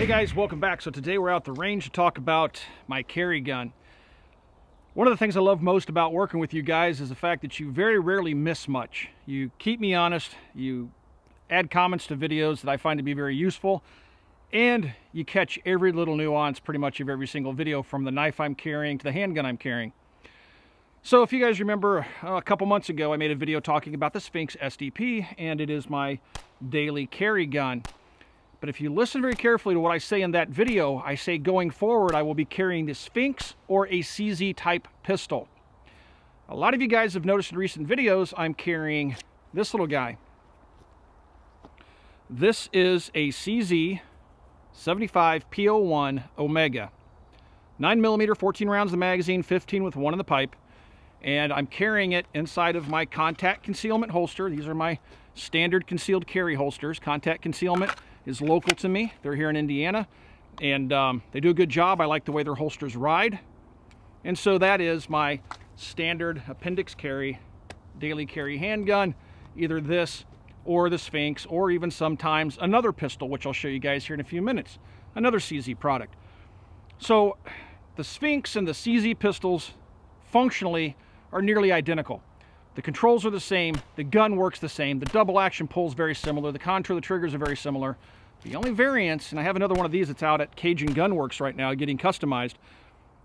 Hey guys, welcome back. So today we're out the range to talk about my carry gun. One of the things I love most about working with you guys is the fact that you very rarely miss much. You keep me honest, you add comments to videos that I find to be very useful, and you catch every little nuance pretty much of every single video, from the knife I'm carrying to the handgun I'm carrying. So if you guys remember, a couple months ago I made a video talking about the Sphinx SDP, and it is my daily carry gun. But if you listen very carefully to what I say in that video, I say going forward I will be carrying the Sphinx or a CZ type pistol. A lot of you guys have noticed in recent videos I'm carrying this little guy. This is a CZ 75 P-01 Omega. 9mm, 14 rounds in the magazine, 15 with one in the pipe. And I'm carrying it inside of my Contact Concealment holster. These are my standard concealed carry holsters. Contact Concealment is local to me. They're here in Indiana, and they do a good job. I like the way their holsters ride. And so that is my standard appendix carry, daily carry handgun, either this or the Sphinx, or even sometimes another pistol, which I'll show you guys here in a few minutes, another CZ product. So the Sphinx and the CZ pistols functionally are nearly identical. The controls are the same, the gun works the same, the double action pull is very similar, the contour of the triggers are very similar. The only variance, and I have another one of these that's out at Cajun Gunworks right now getting customized,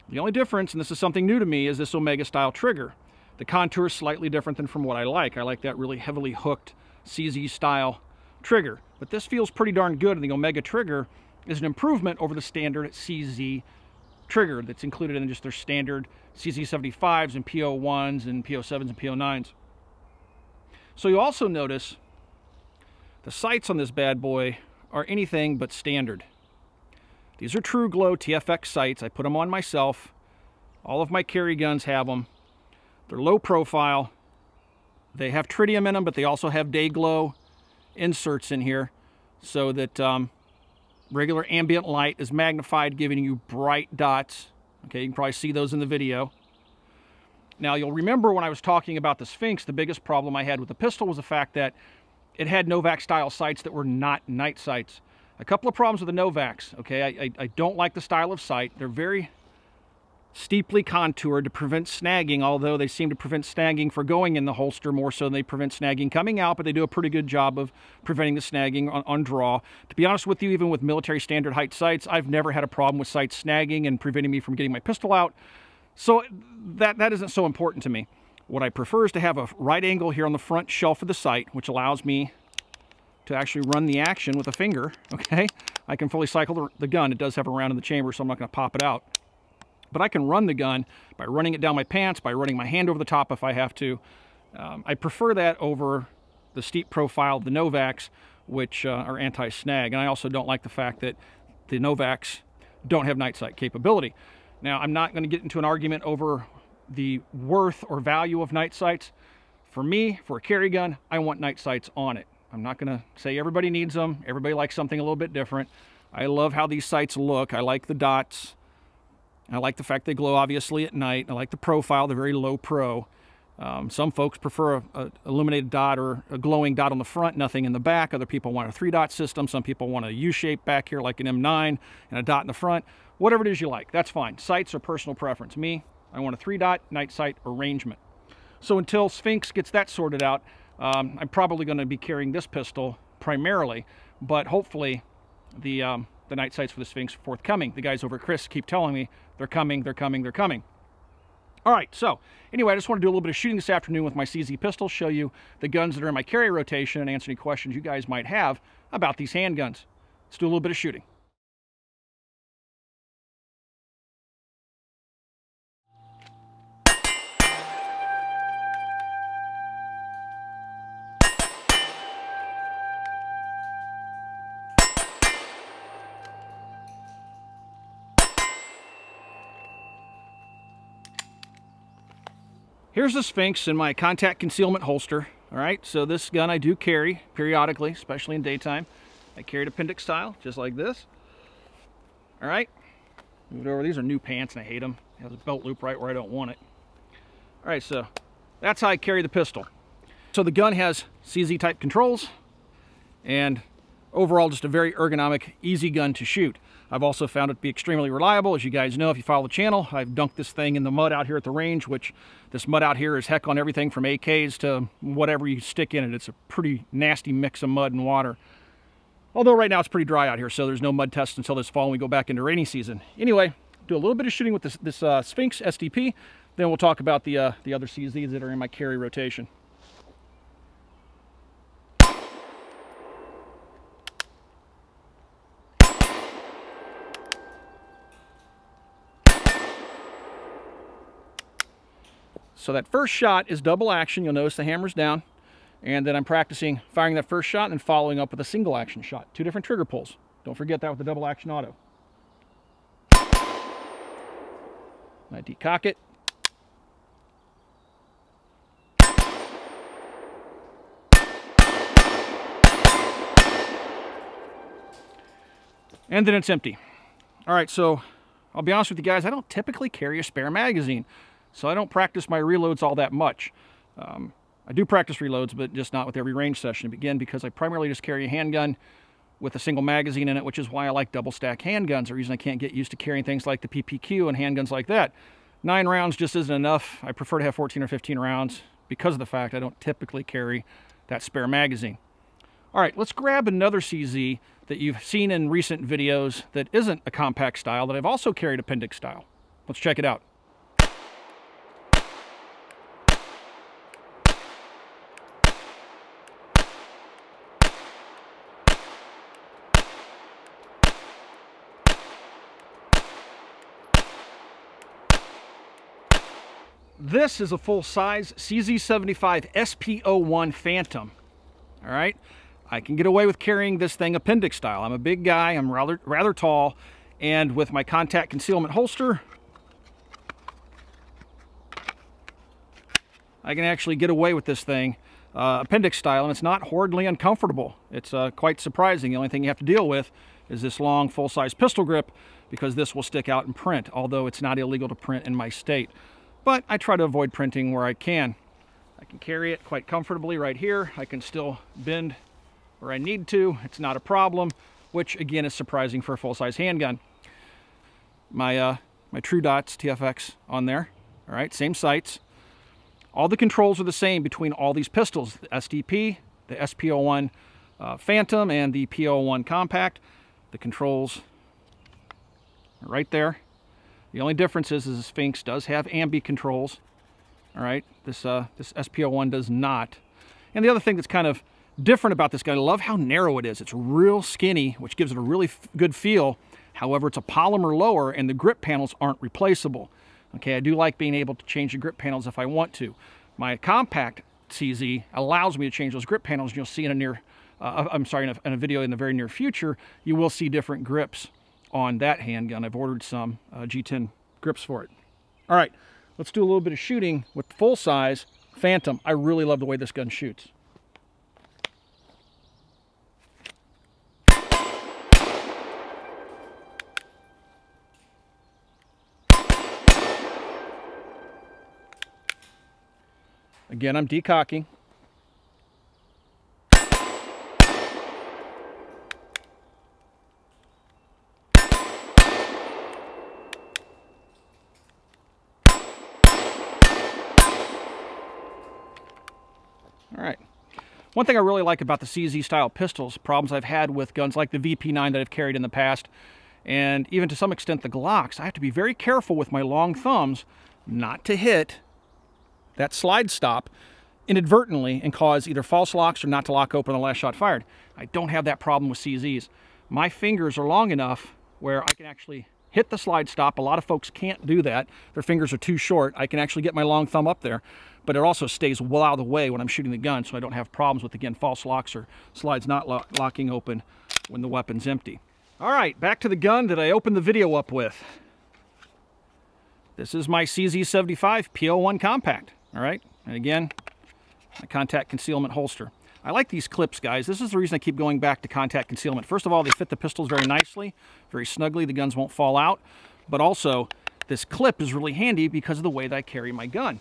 the only difference, and this is something new to me, is this Omega style trigger. The contour is slightly different than from what I like. I like that really heavily hooked CZ style trigger, but this feels pretty darn good, and the Omega trigger is an improvement over the standard CZ trigger that's included in just their standard CZ75s and P-01s and P-07s and P-09s. So you also notice the sights on this bad boy are anything but standard. These are TruGlo TFX sights. I put them on myself. All of my carry guns have them. They're low profile. They have tritium in them, but they also have day glow inserts in here so that regular ambient light is magnified, giving you bright dots. Okay, you can probably see those in the video. Now, you'll remember when I was talking about the Sphinx, the biggest problem I had with the pistol was the fact that it had Novak-style sights that were not night sights. A couple of problems with the Novaks, okay? I don't like the style of sight. They're very steeply contoured to prevent snagging, although they seem to prevent snagging for going in the holster more so than they prevent snagging coming out, but they do a pretty good job of preventing the snagging on draw. To be honest with you, even with military standard height sights, I've never had a problem with sights snagging and preventing me from getting my pistol out. So that isn't so important to me. What I prefer is to have a right angle here on the front shelf of the sight, which allows me to actually run the action with a finger, okay? I can fully cycle the gun. It does have a round in the chamber, so I'm not gonna pop it out. But I can run the gun by running it down my pants, by running my hand over the top if I have to. I prefer that over the steep profile of the Novaks, which are anti-snag. And I also don't like the fact that the Novaks don't have night sight capability. Now, I'm not going to get into an argument over the worth or value of night sights. For me, for a carry gun, I want night sights on it. I'm not going to say everybody needs them. Everybody likes something a little bit different. I love how these sights look. I like the dots. I like the fact they glow, obviously, at night. I like the profile, the very low pro. Some folks prefer an illuminated dot or a glowing dot on the front, nothing in the back. Other people want a three-dot system. Some people want a U-shape back here like an M9 and a dot in the front. Whatever it is you like, that's fine. Sights are personal preference. Me, I want a three-dot night sight arrangement. So until Sphinx gets that sorted out, I'm probably going to be carrying this pistol primarily, but hopefully the night sights for the Sphinx forthcoming. The guys over at Chris keep telling me they're coming, they're coming, they're coming. All right, so anyway, I just want to do a little bit of shooting this afternoon with my CZ pistol, show you the guns that are in my carry rotation, and answer any questions you guys might have about these handguns. Let's do a little bit of shooting. Here's the Sphinx in my Contact Concealment holster. All right, so this gun I do carry periodically, especially in daytime. I carry it appendix style, just like this. All right, move it over. These are new pants and I hate them. It has a belt loop right where I don't want it. All right, so that's how I carry the pistol. So the gun has CZ type controls and Overall, just a very ergonomic, easy gun to shoot. I've also found it to be extremely reliable. As you guys know, if you follow the channel, I've dunked this thing in the mud out here at the range, which this mud out here is heck on everything from AKs to whatever you stick in it. It's a pretty nasty mix of mud and water. Although right now it's pretty dry out here, so there's no mud test until this fall when we go back into rainy season. Anyway, do a little bit of shooting with this Sphinx SDP, then we'll talk about the other CZs that are in my carry rotation. So that first shot is double action. You'll notice the hammer's down. And then I'm practicing firing that first shot and following up with a single action shot. Two different trigger pulls. Don't forget that with the double action auto. I decock it. And then it's empty. All right, so I'll be honest with you guys, I don't typically carry a spare magazine. So I don't practice my reloads all that much. I do practice reloads, but just not with every range session. Again, because I primarily just carry a handgun with a single magazine in it, which is why I like double stack handguns. The reason I can't get used to carrying things like the PPQ and handguns like that. 9 rounds just isn't enough. I prefer to have 14 or 15 rounds because of the fact I don't typically carry that spare magazine. All right, let's grab another CZ that you've seen in recent videos that isn't a compact style, that I've also carried appendix style. Let's check it out. This is a full-size CZ75 SP01 Phantom. All right, I can get away with carrying this thing appendix style. I'm a big guy, I'm rather tall, and with my Contact Concealment holster, I can actually get away with this thing appendix style, and it's not horridly uncomfortable. It's quite surprising. The only thing you have to deal with is this long full-size pistol grip, because this will stick out in print, although it's not illegal to print in my state. But I try to avoid printing where I can. I can carry it quite comfortably right here. I can still bend where I need to. It's not a problem, which again is surprising for a full-size handgun. My TruGlo TFX on there. All right, same sights. All the controls are the same between all these pistols, the SDP, the SP01 Phantom, and the P01 Compact. The controls are right there. The only difference is the Sphinx does have ambi controls, all right? This SP01 does not. And the other thing that's kind of different about this gun, I love how narrow it is. It's real skinny, which gives it a really good feel. However, it's a polymer lower and the grip panels aren't replaceable. Okay, I do like being able to change the grip panels if I want to. My compact CZ allows me to change those grip panels, and you'll see in a video in the very near future, you will see different grips on that handgun. I've ordered some G10 grips for it. All right, let's do a little bit of shooting with full-size Phantom. I really love the way this gun shoots. Again, I'm decocking. One thing I really like about the CZ style pistols, problems I've had with guns like the VP9 that I've carried in the past, and even to some extent the Glocks, I have to be very careful with my long thumbs not to hit that slide stop inadvertently and cause either false locks or not to lock open the last shot fired. I don't have that problem with CZs. My fingers are long enough where I can actually hit the slide stop. A lot of folks can't do that. Their fingers are too short. I can actually get my long thumb up there, but it also stays well out of the way when I'm shooting the gun, so I don't have problems with, again, false locks or slides not locking open when the weapon's empty. All right, back to the gun that I opened the video up with. This is my CZ75 P-01 Compact, all right? And again, my Contact Concealment holster. I like these clips, guys. This is the reason I keep going back to Contact Concealment. First of all, they fit the pistols very nicely, very snugly. The guns won't fall out. But also, this clip is really handy because of the way that I carry my gun.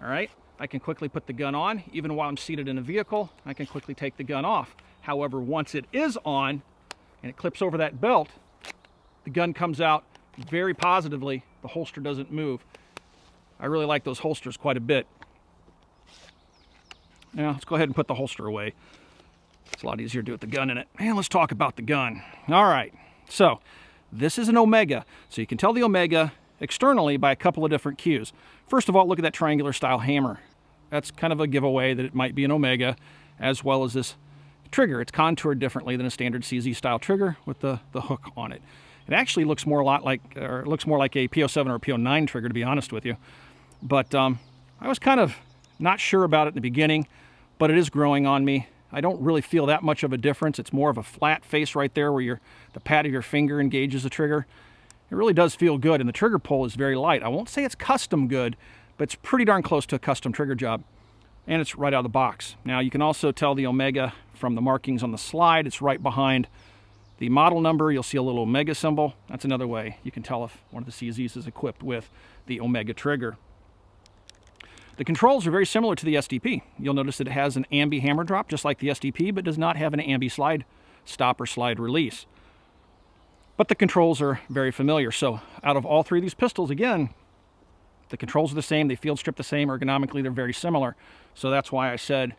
All right, I can quickly put the gun on. Even while I'm seated in a vehicle, I can quickly take the gun off. However, once it is on and it clips over that belt, the gun comes out very positively. The holster doesn't move. I really like those holsters quite a bit. Now, let's go ahead and put the holster away. It's a lot easier to do with the gun in it. And let's talk about the gun. All right, so this is an Omega. So you can tell the Omega externally by a couple of different cues. First of all, look at that triangular style hammer. That's kind of a giveaway that it might be an Omega, as well as this trigger. It's contoured differently than a standard CZ style trigger with the hook on it. It actually looks more like a P-07 or a P-09 trigger, to be honest with you. But I was kind of not sure about it in the beginning, but it is growing on me. I don't really feel that much of a difference. It's more of a flat face right there where the pad of your finger engages the trigger. It really does feel good, and the trigger pull is very light. I won't say it's custom good, but it's pretty darn close to a custom trigger job, and it's right out of the box. Now, you can also tell the Omega from the markings on the slide. It's right behind the model number. You'll see a little Omega symbol. That's another way you can tell if one of the CZs is equipped with the Omega trigger. The controls are very similar to the SDP. You'll notice that it has an ambi hammer drop, just like the SDP, but does not have an ambi slide stop or slide release. But the controls are very familiar. So out of all three of these pistols, again, the controls are the same, they field strip the same, ergonomically they're very similar. So that's why I said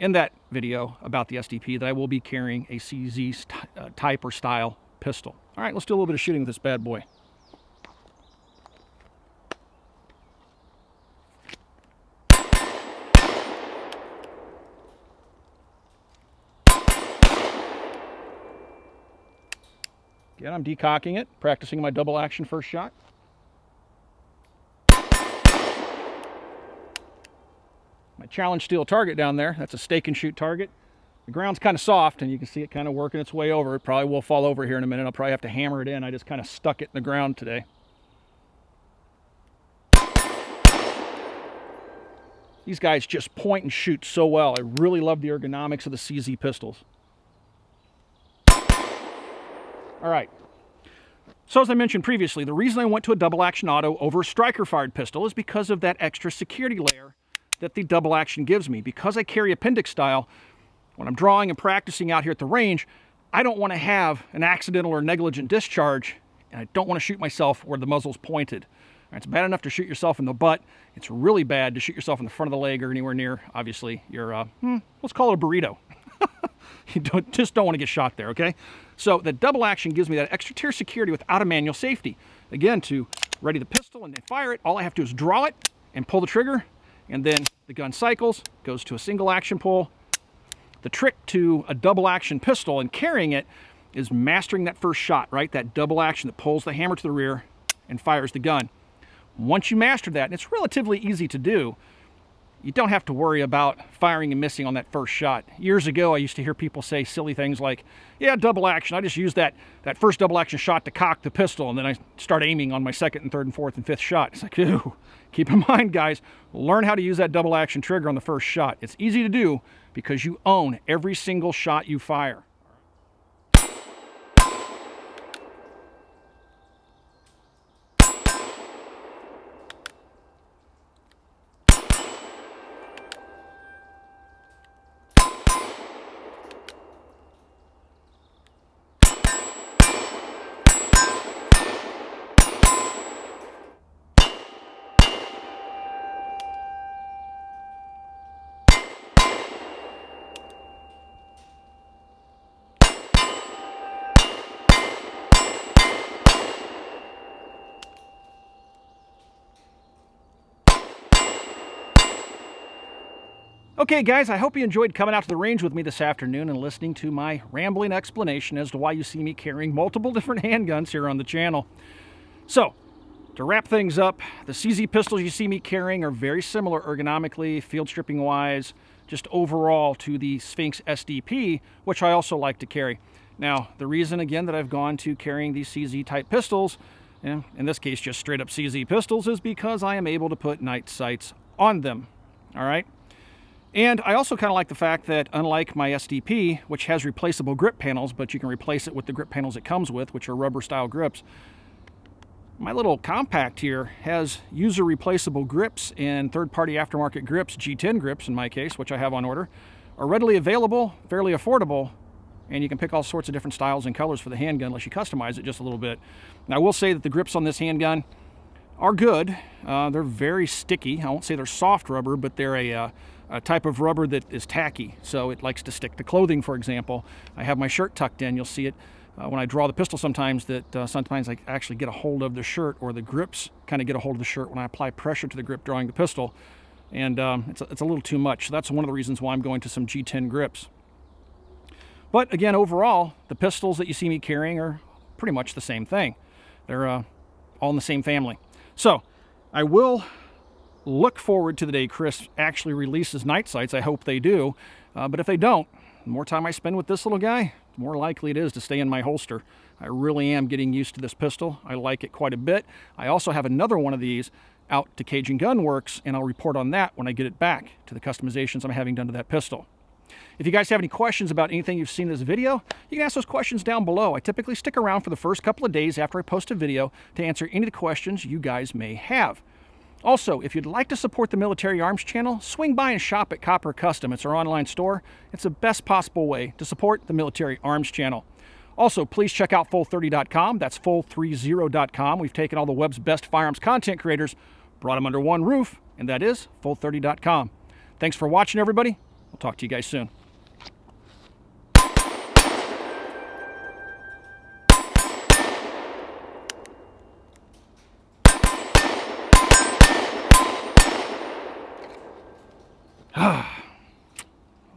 in that video about the SDP that I will be carrying a CZ type or style pistol. All right, let's do a little bit of shooting with this bad boy. Again, I'm decocking it, practicing my double action first shot. My challenge steel target down there, that's a stake and shoot target. The ground's kind of soft and you can see it kind of working its way over. It probably will fall over here in a minute. I'll probably have to hammer it in. I just kind of stuck it in the ground today. These guys just point and shoot so well. I really love the ergonomics of the CZ pistols. All right, so as I mentioned previously, the reason I went to a double action auto over a striker fired pistol is because of that extra security layer that the double action gives me. Because I carry appendix style, when I'm drawing and practicing out here at the range, I don't want to have an accidental or negligent discharge, and I don't want to shoot myself where the muzzle's pointed. Right, it's bad enough to shoot yourself in the butt. It's really bad to shoot yourself in the front of the leg or anywhere near, obviously, your, let's call it a burrito. You just don't want to get shot there, okay? So the double action gives me that extra tier security without a manual safety. Again, to ready the pistol and then fire it, all I have to do is draw it and pull the trigger, and then the gun cycles, goes to a single action pull. The trick to a double action pistol and carrying it is mastering that first shot, right? That double action that pulls the hammer to the rear and fires the gun. Once you master that, and it's relatively easy to do, you don't have to worry about firing and missing on that first shot. Years ago, I used to hear people say silly things like, yeah, double action, I just used that first double action shot to cock the pistol, and then I start aiming on my second and third and fourth and fifth shot. It's like, ew. Keep in mind, guys, learn how to use that double action trigger on the first shot. It's easy to do because you own every single shot you fire. Okay guys, I hope you enjoyed coming out to the range with me this afternoon and listening to my rambling explanation as to why you see me carrying multiple different handguns here on the channel. So, to wrap things up, the CZ pistols you see me carrying are very similar ergonomically, field stripping wise, just overall to the Sphinx SDP, which I also like to carry. Now, the reason again that I've gone to carrying these CZ type pistols, and in this case just straight up CZ pistols, is because I am able to put night sights on them, all right? And I also kind of like the fact that unlike my SDP, which has replaceable grip panels, but you can replace it with the grip panels it comes with, which are rubber style grips, my little compact here has user replaceable grips and third-party aftermarket grips, G10 grips in my case, which I have on order, are readily available, fairly affordable, and you can pick all sorts of different styles and colors for the handgun unless you customize it just a little bit. Now, I will say that the grips on this handgun are good. They're very sticky. I won't say they're soft rubber, but they're a type of rubber that is tacky, so it likes to stick to clothing, for example. I have my shirt tucked in. You'll see it when I draw the pistol sometimes that sometimes I actually get a hold of the shirt, or the grips kind of get a hold of the shirt when I apply pressure to the grip drawing the pistol, and it's a little too much. So that's one of the reasons why I'm going to some G10 grips. But again, overall, the pistols that you see me carrying are pretty much the same thing. They're all in the same family. So I will look forward to the day Chris actually releases night sights. I hope they do. But if they don't, the more time I spend with this little guy, the more likely it is to stay in my holster. I really am getting used to this pistol. I like it quite a bit. I also have another one of these out to Cajun Gunworks, and I'll report on that when I get it back to the customizations I'm having done to that pistol. If you guys have any questions about anything you've seen in this video, you can ask those questions down below. I typically stick around for the first couple of days after I post a video to answer any of the questions you guys may have. Also, if you'd like to support the Military Arms Channel, swing by and shop at Copper Custom. It's our online store. It's the best possible way to support the Military Arms Channel. Also, please check out Full30.com. That's Full30.com. We've taken all the web's best firearms content creators, brought them under one roof, and that is Full30.com. Thanks for watching, everybody. We'll talk to you guys soon.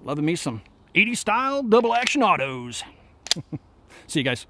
Loving me some 80s style double action autos. See you guys.